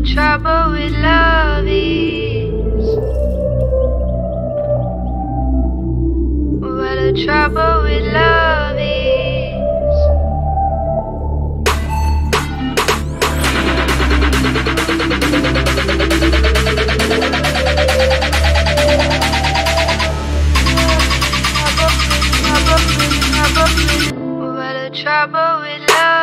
the trouble with love is. What the trouble with love is. What the trouble with love.